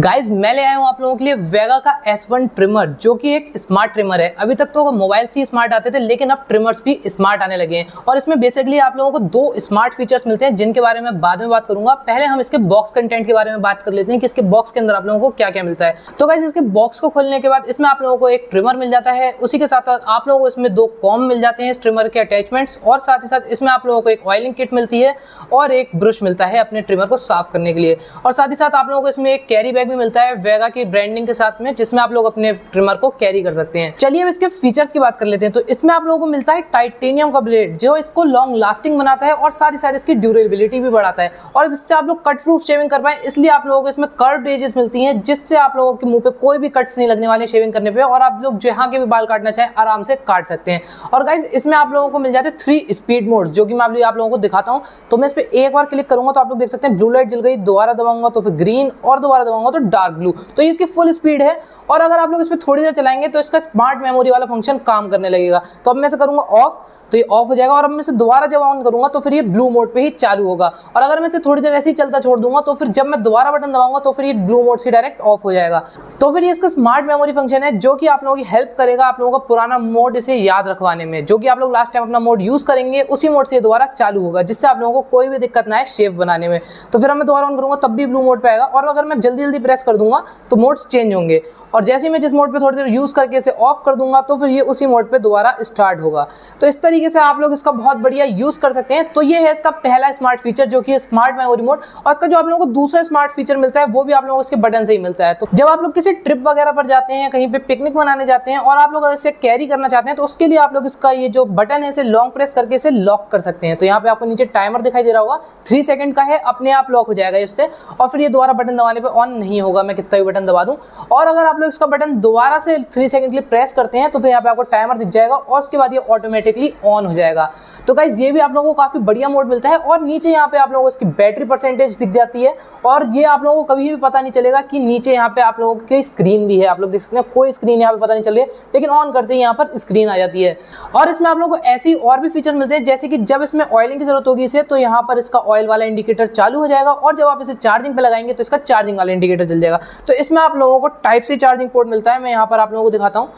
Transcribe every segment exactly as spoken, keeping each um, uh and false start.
Guys मैं ले आया हूँ आप लोगों के लिए वेगा का एस वन ट्रिमर, जो कि एक स्मार्ट ट्रिमर है। अभी तक तो मोबाइल से ही स्मार्ट आते थे, लेकिन अब ट्रिमर्स भी स्मार्ट आने लगे हैं। और इसमें बेसिकली आप लोगों को दो स्मार्ट फीचर्स मिलते हैं, जिनके बारे में बाद में बात करूंगा। पहले हम इसके बॉक्स कंटेंट के बारे में बात कर लेते हैं कि इसके बॉक्स के अंदर आप लोगों को क्या क्या मिलता है। तो गाइज इसके बॉक्स को खोलने के बाद इसमें आप लोगों को एक ट्रिमर मिल जाता है, उसी के साथ आप लोगों को इसमें दो कॉम मिल जाते हैं इस ट्रिमर के अटैचमेंट्स, और साथ ही साथ इसमें आप लोगों को एक ऑयलिंग किट मिलती है और एक ब्रश मिलता है अपने ट्रिमर को साफ करने के लिए। और साथ ही साथ आप लोगों को इसमें एक कैरी बैग भी मिलता है वेगा की ब्रांडिंग के साथ में, जिसमें आप लोग अपने ट्रिमर को कैरी कर सकते हैं। चलिए अब इसके फीचर्स की बात कर लेते हैं। तो इसमें आप लोगों को मिलता है टाइटेनियम का ब्लेड, जो इसको लॉन्ग लास्टिंग बनाता है और साथ ही साथ इसकी ड्यूरेबिलिटी भी बढ़ाता है, और जिससे आप लोग कट प्रूफ शेविंग कर पाए। इसलिए आप लोगों को इसमें कर्व्ड एजेस मिलती हैं, जिससे आप लोगों के मुंह पे कोई भी कट्स नहीं लगने वाले शेविंग करने पे, और आप लोग जहां के भी बाल काटना चाहें आराम से काट सकते हैं। और गाइज इसमें आप लोगों को मिल जाते हैं थ्री स्पीड मोड्स, जो कि मैं आप लोगों को दिखाता हूँ। तो मैं इस पर एक बार क्लिक करूंगा तो आप लोग देख सकते हैं ब्लू लाइट जल गई, दोबारा दबाऊंगा तो फिर ग्रीन, और दोबारा दबाऊंगा तो डार्क ब्लू। तो ये इसकी फुल स्पीड है, और अगर आप लोग इस पर थोड़ी देर चलाएंगे तो इसका स्मार्ट मेमोरी वाला फंक्शन काम करने लगेगा। तो अब मैं इसे करूंगा ऑफ तो ये ऑफ हो जाएगा, और अब मैं इसे दोबारा जब ऑन करूंगा तो फिर ये ब्लू मोड पे ही चालू होगा। और अगर मैं इसे थोड़ी देर ऐसे ही चलता छोड़ दूंगा तो फिर जब मैं दोबारा बटन दबाऊंगा तो फिर ये ब्लू मोड से डायरेक्ट ऑफ हो जाएगा। तो फिर ये इसका स्मार्ट मेमोरी फंक्शन है, जो कि आप लोगों की हेल्प करेगा आप लोगों का पुराना मोड इसे याद रखवाने में, जो कि आप लोग लास्ट टाइम अपना मोड यूज करेंगे उसी मोड से दोबारा चालू होगा, जिससे आप लोगों को कोई भी दिक्कत ना आए शेप बनाने में। तो फिर मैं दोबारा ऑन करूंगा तब भी ब्लू मोड पे आएगा, और अगर मैं जल्दी जल्दी प्रेस कर दूंगा तो मोड्स चेंज होंगे, और जैसे ही मैं जिस मोड पे थोड़ी देर यूज करके इसे ऑफ कर दूंगा तो फिर ये उसी मोड पे दोबारा स्टार्ट होगा। तो इस तरीके से आप लोग इसका बहुत बढ़िया यूज कर सकते हैं। तो ये है इसका पहला स्मार्ट फीचर, जो कि स्मार्ट मेमोरी मोड। और इसका जो आप लोगों को दूसरा स्मार्ट फीचर मिलता है वो भी आप लोगों को इसके बटन से ही मिलता है। तो जब आप लोग किसी ट्रिप वगैरह पर जाते हैं, कहीं पे पिकनिक मनाने जाते हैं, और आप लोग इसे कैरी करना चाहते हैं, तो उसके लिए आप लोग इसका ये जो बटन है इसे लॉन्ग प्रेस करके इसे लॉक कर सकते हैं। तो यहाँ पे आपको नीचे टाइमर दिखाई दे रहा होगा, थ्री सेकंड का है, अपने आप लॉक हो जाएगा इससे, और फिर ये दोबारा बटन दबाने पर ऑन नहीं होगा मैं कितना भी बटन दबा दूं। और अगर आप लोग इसका बटन दोबारा से थ्री सेकंड के लिए प्रेस करते हैं तो फिर यहाँ पे आपको टाइमर दिख जाएगा, और उसके बाद ये ऑटोमेटिकली ऑन हो जाएगा। तो गाइज ये भी आप लोगों को काफी बढ़िया मोड मिलता है। और नीचे यहाँ पे आप लोगों को इसकी बैटरी परसेंटेज दिख जाती है, और ये आप लोगों को कभी भी पता नहीं चलेगा कि नीचे यहाँ पे आप लोगों की स्क्रीन भी है। आप लोग देख सकते हैं कोई स्क्रीन यहाँ पे पता नहीं चल रही है, लेकिन ऑन करते ही यहाँ पर स्क्रीन आ जाती है। और इसमें आप लोगों को ऐसे ही और भी फीचर मिलते हैं, जैसे कि जब इसमें ऑयलिंग की जरूरत होगी इसे, तो यहाँ पर इसका ऑयल वाला इंडिकेटर चालू हो जाएगा, और जब आप इसे चार्जिंग पे लगाएंगे तो इसका चार्जिंग वाला इंडिकेटर जल जाएगा। तो इसमें आप लोगों को टाइप सी चार्जिंग पोर्ट मिलता है, मैं यहाँ पर आप लोगों को दिखाता हूँ।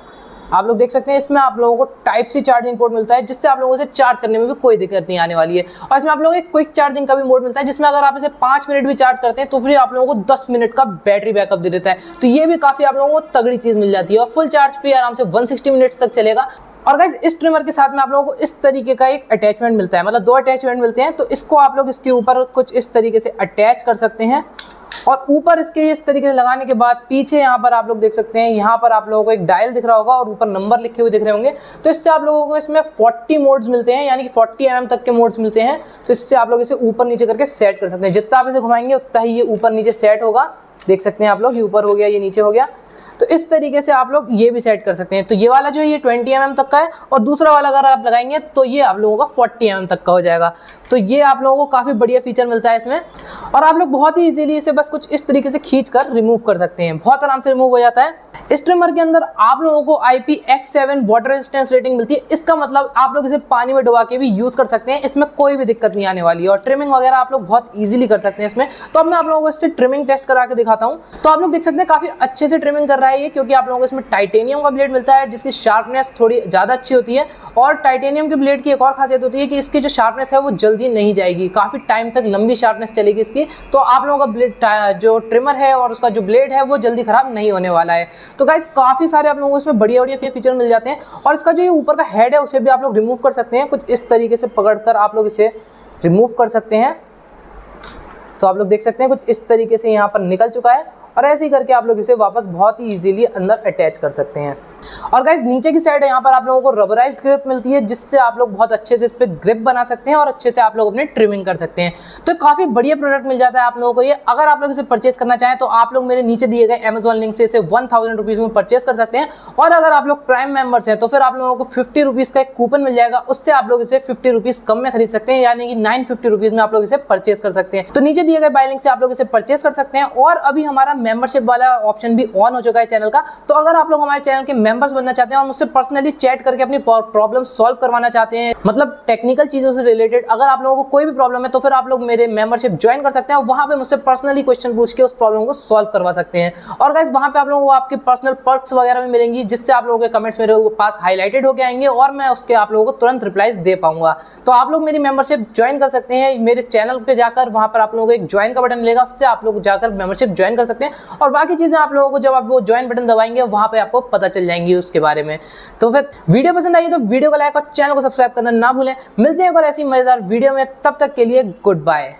आप लोग देख सकते हैं इसमें आप लोगों को टाइप सी चार्जिंग पोर्ट मिलता है, जिससे आप लोगों से चार्ज करने में भी कोई दिक्कत नहीं आने वाली है। और इसमें आप लोगों को एक क्विक चार्जिंग का भी मोड मिलता है, जिसमें अगर आप इसे पाँच मिनट भी चार्ज करते हैं तो फिर आप लोगों को दस मिनट का बैटरी बैकअप दे देता है। तो ये भी काफ़ी आप लोगों को तगड़ी चीज़ मिल जाती है, और फुल चार्ज पे आराम से वन सिक्सटी मिनट्स तक चलेगा। और गाइज इस ट्रिमर के साथ में आप लोगों को इस तरीके का एक अटैचमेंट मिलता है, मतलब दो अटैचमेंट मिलते हैं। तो इसको आप लोग इसके ऊपर कुछ इस तरीके से अटैच कर सकते हैं, और ऊपर इसके इस तरीके से लगाने के बाद पीछे यहाँ पर आप लोग देख सकते हैं, यहाँ पर आप लोगों को एक डायल दिख रहा होगा और ऊपर नंबर लिखे हुए दिख रहे होंगे। तो इससे आप लोगों को इसमें चालीस मोड्स मिलते हैं, यानी कि चालीस एम एम तक के मोड्स मिलते हैं। तो इससे आप लोग इसे ऊपर नीचे करके सेट कर सकते हैं, जितना आप इसे घुमाएंगे उतना ही ये ऊपर नीचे सेट होगा। देख सकते हैं आप लोग, ये ऊपर हो गया, ये नीचे हो गया। तो इस तरीके से आप लोग ये भी सेट कर सकते हैं। तो ये वाला जो है ये बीस एम एम तक का है, और दूसरा वाला अगर आप लगाएंगे तो ये आप लोगों का चालीस एम एम तक का हो जाएगा। तो ये आप लोगों को काफ़ी बढ़िया फीचर मिलता है इसमें, और आप लोग बहुत ही इजीली इसे बस कुछ इस तरीके से खींच कर रिमूव कर सकते हैं, बहुत आराम से रिमूव हो जाता है। इस ट्रिमर के अंदर आप लोगों को I P X seven water resistance rating मिलती है, इसका मतलब आप लोग इसे पानी में डुबा के भी यूज़ कर सकते हैं, इसमें कोई भी दिक्कत नहीं आने वाली है, और ट्रिमिंग वगैरह आप लोग बहुत ईजिली कर सकते हैं इसमें। तो अब मैं आप लोगों को इससे ट्रिमिंग टेस्ट करा के दिखाता हूँ। तो आप लोग देख सकते हैं काफ़ी अच्छे से ट्रिमिंग कर रहा है ये, क्योंकि आप लोगों को इसमें टाइटेनियम का ब्लेड मिलता है, जिसकी शार्पनेस थोड़ी ज़्यादा अच्छी होती है। और टाइटेनियम के ब्लेड की एक और खासियत होती है कि इसकी जो शार्पनेस है वो जल्दी नहीं जाएगी, काफ़ी टाइम तक लंबी शार्पनेस चलेगी इसकी। तो आप लोगों का ब्लेड जो ट्रिमर है और उसका जो ब्लेड है वो जल्दी ख़राब नहीं होने वाला है। तो गाइस काफ़ी सारे आप लोगों को इसमें बढ़िया बढ़िया फीचर मिल जाते हैं। और इसका जो ये ऊपर का हेड है उसे भी आप लोग रिमूव कर सकते हैं, कुछ इस तरीके से पकड़ कर आप लोग इसे रिमूव कर सकते हैं। तो आप लोग देख सकते हैं कुछ इस तरीके से यहाँ पर निकल चुका है, और ऐसे ही करके आप लोग इसे वापस बहुत ही इजीली अंदर अटैच कर सकते हैं। और गाइज नीचे की साइड है यहाँ पर आप लोगों को रबराइज्ड ग्रिप मिलती है, जिससे आप लोग बहुत अच्छे से इस पर ग्रिप बना सकते हैं और अच्छे से आप लोग अपने ट्रिमिंग कर सकते हैं। तो काफ़ी बढ़िया प्रोडक्ट मिल जाता है आप लोगों को ये। अगर आप लोग इसे परचेस करना चाहें तो आप लोग मेरे नीचे दिए गए अमेजॉन लिंक से इसे वन थाउजेंड रुपीज़ में परचेस कर सकते हैं। और अगर आप लोग प्राइम मेम्बर्स हैं तो फिर आप लोगों को फिफ्टी रुपीज़ का एक कूपन मिल जाएगा, उससे आप लोग इसे फिफ्टी रुपीज़ कम में खरीद सकते हैं, यानी कि नाइन फिफ्टी रुपीज़ में आप लोग इसे परचेस कर सकते हैं। तो नीचे दिए गए बाय लिंक से आप लोग इसे परचेस कर सकते हैं। और अभी हमारा मेंबरशिप वाला ऑप्शन भी ऑन हो चुका है चैनल का। तो अगर आप लोग हमारे चैनल के मेंबर्स बनना चाहते हैं और मुझसे पर्सनली चैट करके अपनी प्रॉब्लम सॉल्व करवाना चाहते हैं, मतलब टेक्निकल चीज़ों से रिलेटेड अगर आप लोगों को कोई भी प्रॉब्लम है, तो फिर आप लोग मेरे मेंबरशिप ज्वाइन कर सकते हैं और वहाँ पर मुझसे पर्सनली क्वेश्चन पूछ के उस प्रॉब्लम को सॉल्व करवा सकते हैं। और गाइस वहाँ पर आप लोगों को आपकी पर्सनल पर्क्स वगैरह भी मिलेंगी, जिससे आप लोगों के कमेंट्स मेरे पास हाईलाइटेड होकर आएंगे और मैं उसके आप लोगों को तुरंत रिप्लाइज दे पाऊंगा। तो आप लोग मेरी मेंबरशिप ज्वाइन कर सकते हैं, मेरे चैनल पे जाकर वहाँ पर आप लोगों को एक ज्वाइन का बटन मिलेगा, उससे आप लोग जाकर मेंबरशिप ज्वाइन कर सकते हैं और बाकी चीज़ें आप लोगों को जब आप वो ज्वाइन बटन दबाएंगे वहाँ पे आपको पता चल जाएंगी उसके बारे में। तो फिर वीडियो पसंद आई तो वीडियो को लाइक और चैनल को सब्सक्राइब करना ना भूलें। मिलते हैं एक और ऐसी मज़ेदार वीडियो में, तब तक के लिए गुड बाय।